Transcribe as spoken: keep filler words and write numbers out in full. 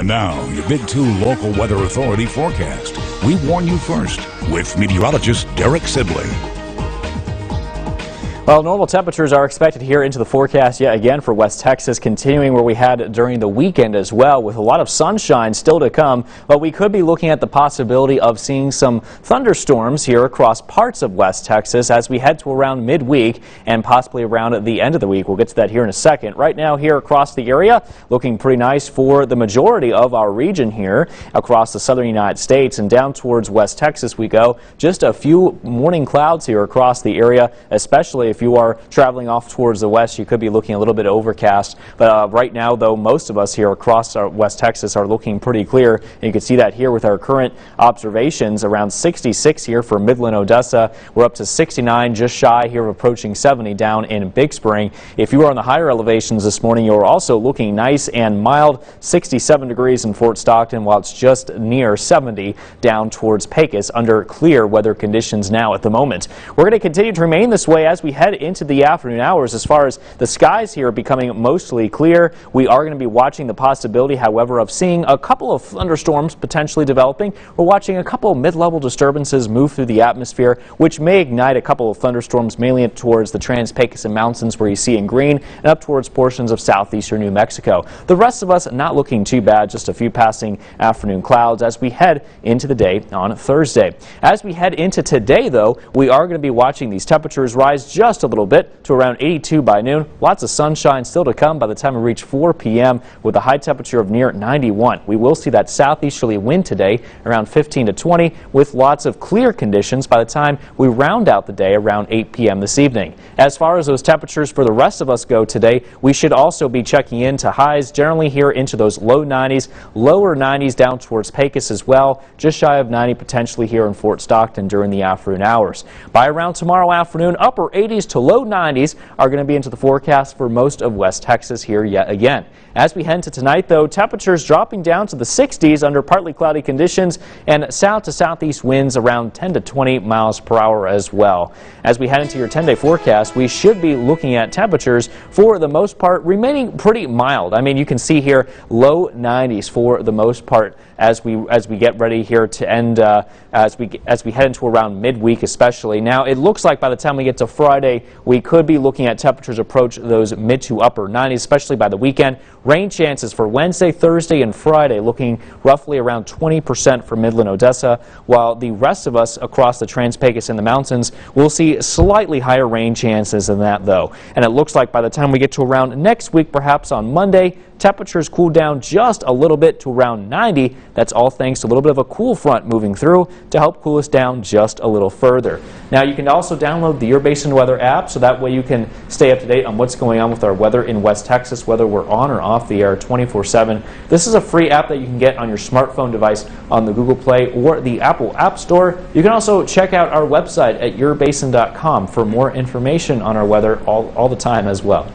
And now, your Big Two Local Weather Authority forecast. We warn you first with meteorologist Derek Sibley. Well, normal temperatures are expected here into the forecast yet again for West Texas, continuing where we had during the weekend as well, with a lot of sunshine still to come. But we could be looking at the possibility of seeing some thunderstorms here across parts of West Texas as we head to around midweek and possibly around the end of the week. We'll get to that here in a second. Right now here across the area, looking pretty nice for the majority of our region here across the southern United States, and down towards West Texas we go. Just a few morning clouds here across the area, especially if If you are traveling off towards the west, you could be looking a little bit overcast. But uh, right now, though, most of us here across our West Texas are looking pretty clear. And you can see that here with our current observations, around sixty-six here for Midland, Odessa. We're up to sixty-nine, just shy here, approaching seventy down in Big Spring. If you are on the higher elevations this morning, you're also looking nice and mild. sixty-seven degrees in Fort Stockton, while it's just near seventy down towards Pecos under clear weather conditions now at the moment. We're going to continue to remain this way as we head into the afternoon hours. As far as the skies here becoming mostly clear, we are going to be watching the possibility, however, of seeing a couple of thunderstorms potentially developing. We're watching a couple mid-level disturbances move through the atmosphere, which may ignite a couple of thunderstorms mainly up towards the Trans-Pecos mountains, where you see in green, and up towards portions of southeastern New Mexico. The rest of us not looking too bad, just a few passing afternoon clouds as we head into the day on Thursday. As we head into today, though, we are going to be watching these temperatures rise just Just a little bit to around eighty-two by noon. Lots of sunshine still to come by the time we reach four p m with a high temperature of near ninety-one. We will see that southeasterly wind today around fifteen to twenty, with lots of clear conditions by the time we round out the day around eight p m this evening. As far as those temperatures for the rest of us go today, we should also be checking into highs generally here into those low nineties, lower nineties down towards Pecos as well, just shy of ninety potentially here in Fort Stockton during the afternoon hours. By around tomorrow afternoon, upper eighties to low nineties are going to be into the forecast for most of West Texas here yet again. As we head to tonight, though, temperatures dropping down to the sixties under partly cloudy conditions, and south to southeast winds around ten to twenty miles per hour as well. As we head into your ten-day forecast, we should be looking at temperatures for the most part remaining pretty mild. I mean, you can see here low nineties for the most part as we as we get ready here to end uh, as we as we head into around midweek, especially. Now, it looks like by the time we get to Friday, we could be looking at temperatures approach those mid to upper nineties, especially by the weekend. Rain chances for Wednesday, Thursday, and Friday looking roughly around twenty percent for Midland, Odessa, while the rest of us across the Trans-Pecos and the mountains will see slightly higher rain chances than that, though. And it looks like by the time we get to around next week, perhaps on Monday, temperatures cool down just a little bit to around ninety. That's all thanks to a little bit of a cool front moving through to help cool us down just a little further. Now, you can also download the Air Basin Weather app, so that way you can stay up to date on what's going on with our weather in West Texas, whether we're on or off the air twenty-four seven. This is a free app that you can get on your smartphone device on the Google Play or the Apple App Store. You can also check out our website at your basin dot com for more information on our weather all, all the time as well.